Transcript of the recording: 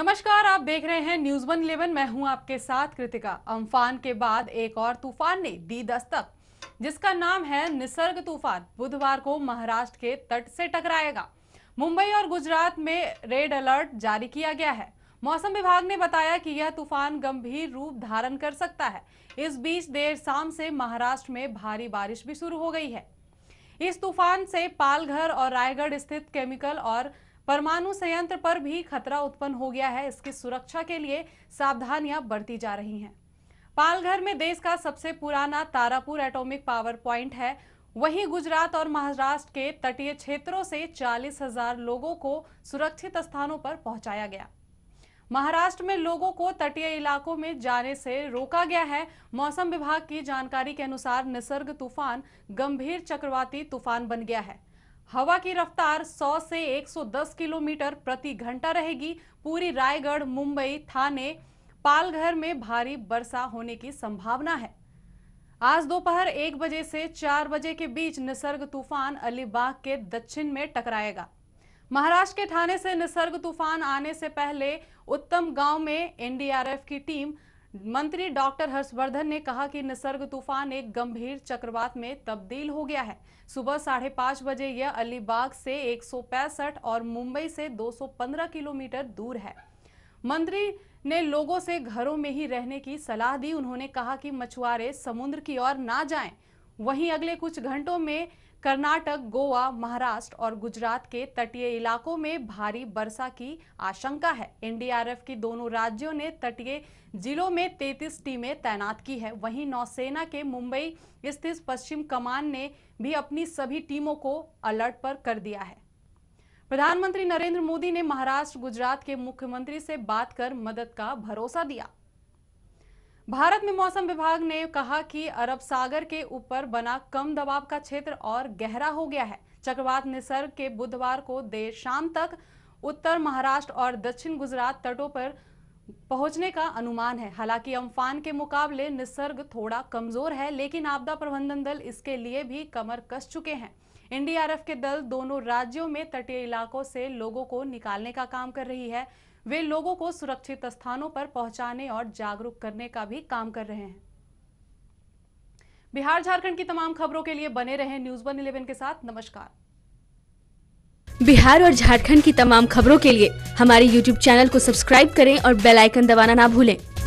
नमस्कार, आप देख रहे हैं न्यूज 111। मैं हूं आपके साथ कृतिका। अम्फान के बाद एक और तूफान ने दी दस्तक, जिसका नाम है निसर्ग तूफान। बुधवार को महाराष्ट्र के तट से टकराएगा। मुंबई और गुजरात में रेड अलर्ट जारी किया गया है। मौसम विभाग ने बताया कि यह तूफान गंभीर रूप धारण कर सकता है। इस बीच देर शाम से महाराष्ट्र में भारी बारिश भी शुरू हो गई है। इस तूफान से पालघर और रायगढ़ स्थित केमिकल और परमाणु संयंत्र पर भी खतरा उत्पन्न हो गया है। इसकी सुरक्षा के लिए सावधानियां बरती जा रही हैं। पालघर में देश का सबसे पुराना तारापुर एटॉमिक पावर प्वाइंट है। वहीं गुजरात और महाराष्ट्र के तटीय क्षेत्रों से 40,000 लोगों को सुरक्षित स्थानों पर पहुंचाया गया। महाराष्ट्र में लोगों को तटीय इलाकों में जाने से रोका गया है। मौसम विभाग की जानकारी के अनुसार निसर्ग तूफान गंभीर चक्रवाती तूफान बन गया है। हवा की रफ्तार 100 से 110 किलोमीटर प्रति घंटा रहेगी। पूरी रायगढ़, मुंबई, ठाणे, पालघर में भारी वर्षा होने की संभावना है। आज दोपहर 1 बजे से 4 बजे के बीच निसर्ग तूफान अलीबाग के दक्षिण में टकराएगा। महाराष्ट्र के ठाणे से निसर्ग तूफान आने से पहले उत्तम गांव में एनडीआरएफ की टीम मंत्री डॉक्टर हर्षवर्धन ने कहा कि निसर्ग तूफान एक गंभीर चक्रवात में तब्दील हो गया है। सुबह 5:30 बजे यह अलीबाग से 165 और मुंबई से 215 किलोमीटर दूर है। मंत्री ने लोगों से घरों में ही रहने की सलाह दी। उन्होंने कहा कि मछुआरे समुद्र की ओर ना जाएं। वहीं अगले कुछ घंटों में कर्नाटक, गोवा, महाराष्ट्र और गुजरात के तटीय इलाकों में भारी वर्षा की आशंका है। एनडीआरएफ की दोनों राज्यों ने तटीय जिलों में 33 टीमें तैनात की है। वहीं नौसेना के मुंबई स्थित पश्चिम कमान ने भी अपनी सभी टीमों को अलर्ट पर कर दिया है। प्रधानमंत्री नरेंद्र मोदी ने महाराष्ट्र, गुजरात के मुख्यमंत्री से बात कर मदद का भरोसा दिया। भारत में मौसम विभाग ने कहा कि अरब सागर के ऊपर बना कम दबाव का क्षेत्र और गहरा हो गया है। चक्रवात निसर्ग के बुधवार को देर शाम तक उत्तर महाराष्ट्र और दक्षिण गुजरात तटों पर पहुंचने का अनुमान है। हालांकि अम्फान के मुकाबले निसर्ग थोड़ा कमजोर है, लेकिन आपदा प्रबंधन दल इसके लिए भी कमर कस चुके हैं। एनडीआरएफ के दल दोनों राज्यों में तटीय इलाकों से लोगों को निकालने का काम कर रही है। वे लोगों को सुरक्षित स्थानों पर पहुंचाने और जागरूक करने का भी काम कर रहे हैं। बिहार, झारखंड की तमाम खबरों के लिए बने रहें न्यूज़ 111 के साथ। नमस्कार। बिहार और झारखंड की तमाम खबरों के लिए हमारे YouTube चैनल को सब्सक्राइब करें और बेल आइकन दबाना ना भूलें।